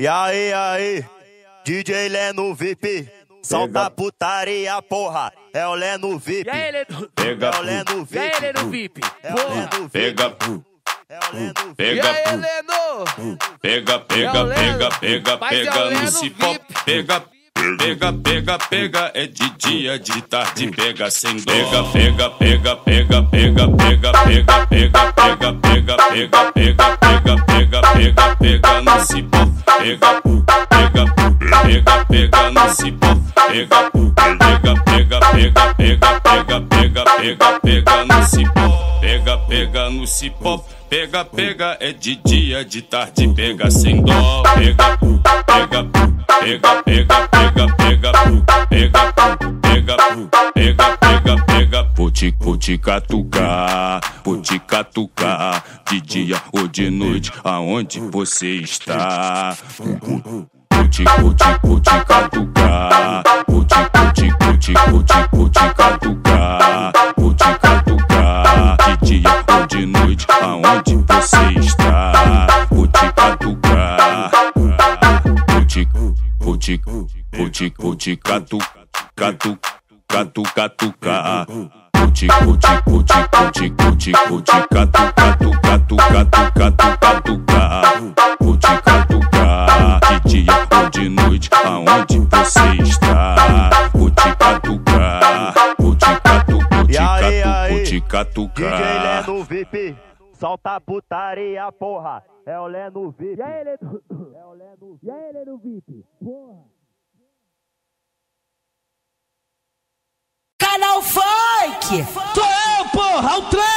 E aí, DJ Leno VIP, solta a putaria, porra, é o Leno VIP. Pega o Leno VIP, é o Leno VIP, porra. Pega, pega, pega, pega, pega, pega, no cipó, pega, pega, pega, pega, é de dia, de tarde, pega sem dó. Pega, pega, pega, pega, pega, pega, pega, pega, pega, pega, pega, pega, pega, pega, pega, no cipó. Pega, pega, pega, pega no cipó. Pega, pega, pega, pega, pega, pega, pega, pega, pega no cipó. Pega, pega no cipó. Pega, pega é de dia, de tarde, pega sem dó. Pega, pega, pega, pega, pega, pega, pega, pega, pega, pega, pega. Vou te catucar, vou te catucar, de dia ou de noite, aonde você está? Vou te catucar, vou te catucar, vou te catucar, de dia ou de noite, aonde você está? Vou te catucar, vou te catucar, catucar. De dia ou de noite, aonde você está? Vou te catucar, vou te catucar, vou te catucar. DJ Leno VIP, solta a putaria, porra, é o Leno VIP. E aí, Leno VIP, porra. Canal Funk! Tô eu, porra!